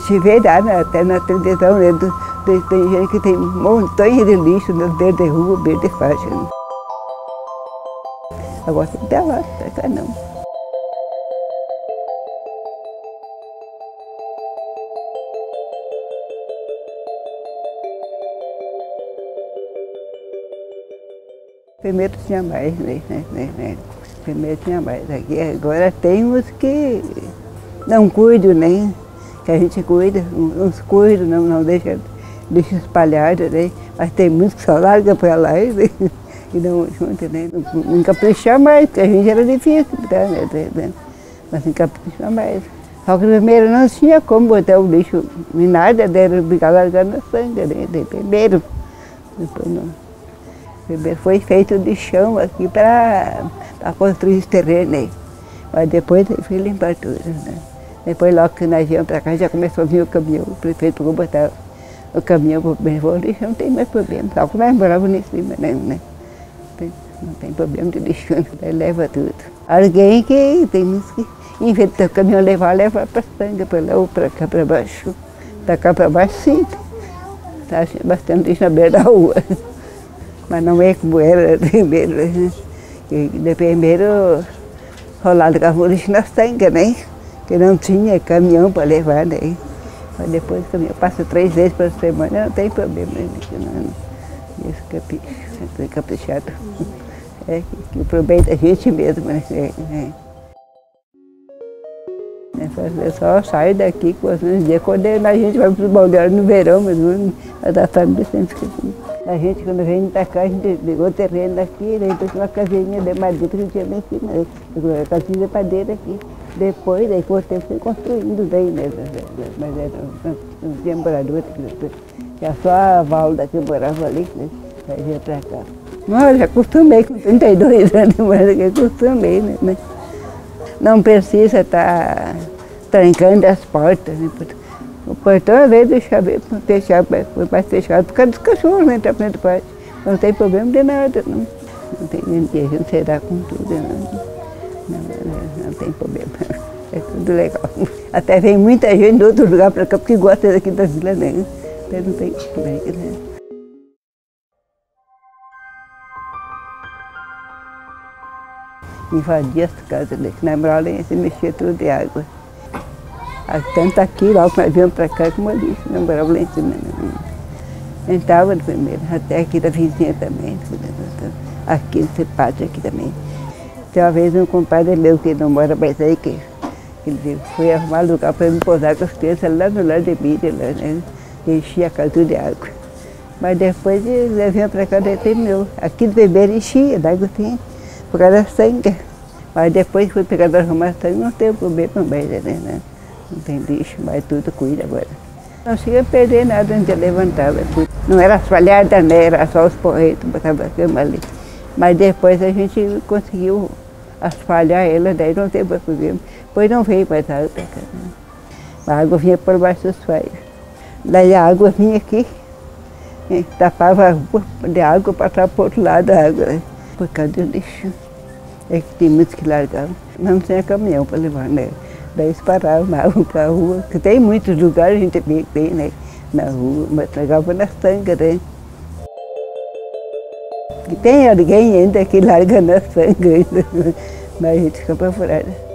Se verá até na televisão, né? Tem gente que tem montanha de lixo no beira de rua, beira de faixa. Né? Agora tem que dar lá, não tá não. Primeiro tinha mais, né? Primeiro tinha mais. Aqui agora tem uns que não cuidam, né? Que a gente cuida, uns cuidam, não deixa lixo espalhado, né? Mas tem muitos que só largam para lá e não juntam, né? Não caprichar mais, porque a gente era difícil, né? Mas não caprichar mais. Só que primeiro não tinha como botar o lixo em nada, era ficar largando a sangue, né? Primeiro, depois não. Foi feito de chão aqui para construir os terrenos aí. Mas depois foi limpar tudo, né? Depois logo que nós viemos para cá já começou a vir o caminhão, o prefeito foi botar o caminhão para o mesmo lixo, não tem mais problema. Só que nós morávamos em cima, né? Não tem problema de lixo, né? Leva tudo. Alguém que tem uns que inventa o caminhão levar para Sanga, para lá ou para cá para baixo. Para cá para baixo sim, tá bastante lixo na beira da rua. Mas não é como era primeiro. De primeiro, rolado com o lixo na Sanga, né? Que não tinha caminhão para levar, né? Mas depois o caminhão passa 3 vezes por semana, não tem problema, né? Isso é caprichado. É que aproveita a gente mesmo, né? Eu só saio daqui com os dias, quando a gente vai para os balneários no verão, mas a família sempre fica. A gente, quando veio para cá, a gente pegou o terreno daqui, daí trouxe uma casinha de madeira que não tinha nem aqui, né? A casinha de madeira aqui. Depois, daí com o tempo, foi construindo daí, né? Mas não tinha morador aqui. Era só a Valda que morava ali, né? Aí veio para cá. Mas já acostumei com 32 anos, mas já acostumei, né? Não precisa estar trancando as portas, né? O portão, às vezes, foi mais fechado por causa dos cachorros, né? Não tem problema de nada, não. Não tem nem que a gente se dá com tudo, não tem problema. É tudo legal. Até vem muita gente de outro lugar para cá, porque gosta daqui da vila, né? Então não tem problema, né? Invadia as casas, né? Na moral, ia se mexer tudo de água. Tanto aqui, lá que nós viemos para cá, como ali, não morava lá em cima. Entrava no primeiro, até aqui da vizinha também, aqui nesse pátio aqui também. Tem uma vez um compadre meu que não mora mais aí, que ele foi arrumar lugar para me pousar com as crianças lá no lado de Bíblia, né? Enchia a casa de água. Mas depois ele vinha para cá, daí terminou. Aqui do primeiro enchia, da água tinha, por causa da sangue. Mas depois foi pegar para arrumar sangue, não teve problema mais, né? Não tem lixo, mas tudo cuida agora. Não chega a perder nada onde eu levantava. Não era asfalhada, né? Era só os porretos, botava a cama ali. Mas depois a gente conseguiu asfalhar ela, daí não teve problema. Depois não veio mais água para cá. Né? A água vinha por baixo dos faios. Daí a água vinha aqui, tapava a rua de água, passava para o outro lado a água, né? Por causa do lixo. É que tem muitos que largavam. Não tinha caminhão para levar, né? Daí eles paravam para a rua, que tem muitos lugares, a gente tem, né, na rua, mas largava na Sanga, né? E tem alguém ainda que larga na Sanga ainda, mas a gente fica apavorada.